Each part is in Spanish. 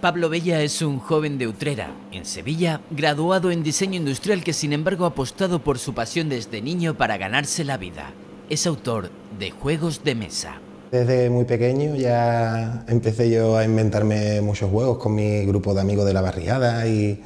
Pablo Bella es un joven de Utrera, en Sevilla, graduado en diseño industrial que sin embargo ha apostado por su pasión desde niño para ganarse la vida. Es autor de Juegos de Mesa. Desde muy pequeño ya empecé yo a inventarme muchos juegos con mi grupo de amigos de la barriada y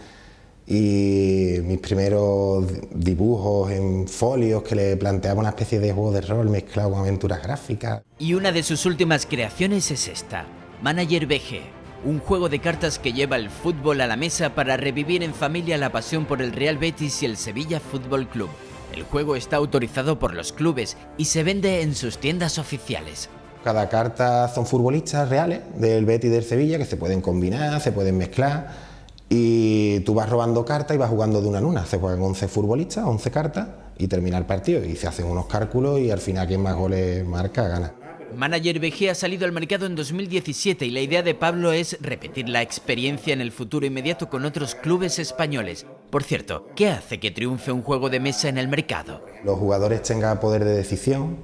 mis primeros dibujos en folios que le planteaba una especie de juego de rol mezclado con aventuras gráficas. Y una de sus últimas creaciones es esta, Manager BG, un juego de cartas que lleva el fútbol a la mesa para revivir en familia la pasión por el Real Betis y el Sevilla Fútbol Club. El juego está autorizado por los clubes y se vende en sus tiendas oficiales. Cada carta son futbolistas reales del Betis y del Sevilla que se pueden combinar, se pueden mezclar. Y tú vas robando cartas y vas jugando de una en una. Se juegan 11 futbolistas, 11 cartas y termina el partido. Y se hacen unos cálculos y al final quien más goles marca gana. Manager BG ha salido al mercado en 2017 y la idea de Pablo es repetir la experiencia en el futuro inmediato con otros clubes españoles. Por cierto, ¿qué hace que triunfe un juego de mesa en el mercado? Los jugadores tengan poder de decisión,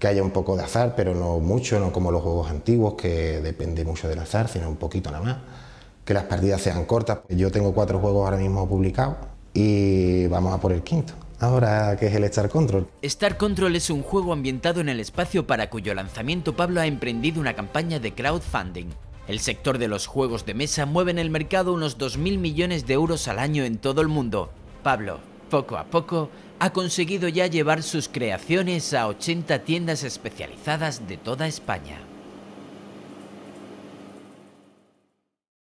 que haya un poco de azar, pero no mucho, no como los juegos antiguos, que depende mucho del azar, sino un poquito nada más. Que las partidas sean cortas. Yo tengo 4 juegos ahora mismo publicados y vamos a por el 5.º, ahora que es el Star Control. Star Control es un juego ambientado en el espacio para cuyo lanzamiento Pablo ha emprendido una campaña de crowdfunding. El sector de los juegos de mesa mueve en el mercado unos 2.000 millones de euros al año en todo el mundo. Pablo, poco a poco, ha conseguido ya llevar sus creaciones a 80 tiendas especializadas de toda España.